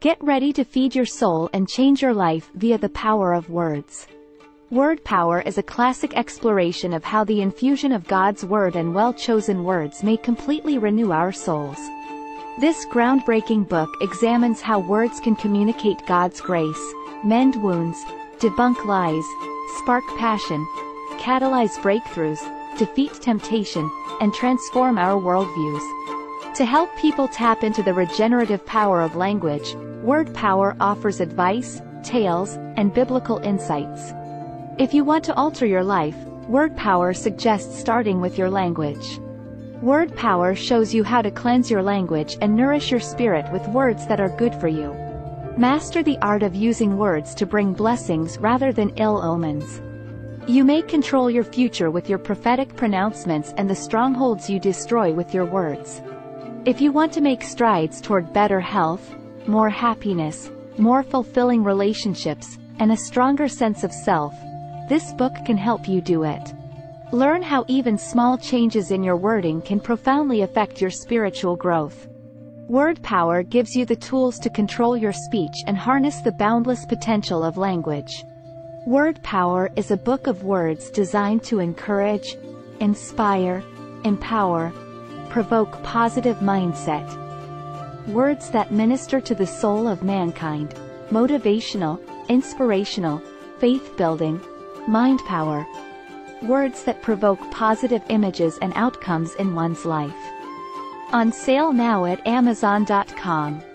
Get ready to feed your soul and change your life via the power of words. Word Power is a classic exploration of how the infusion of God's Word and well-chosen words may completely renew our souls. This groundbreaking book examines how words can communicate God's grace, mend wounds, debunk lies, spark passion, catalyze breakthroughs, defeat temptation, and transform our worldviews. To help people tap into the regenerative power of language, Word Power offers advice, tales, and biblical insights. If you want to alter your life, Word Power suggests starting with your language. Word Power shows you how to cleanse your language and nourish your spirit with words that are good for you. Master the art of using words to bring blessings rather than ill omens. You may control your future with your prophetic pronouncements and the strongholds you destroy with your words. If you want to make strides toward better health, more happiness, more fulfilling relationships, and a stronger sense of self, this book can help you do it. Learn how even small changes in your wording can profoundly affect your spiritual growth. Word Power gives you the tools to control your speech and harness the boundless potential of language. Word Power is a book of words designed to encourage, inspire, empower, provoke positive mindset. Words that minister to the soul of mankind, motivational, inspirational, faith-building, mind power. Words that provoke positive images and outcomes in one's life. On sale now at Amazon.com.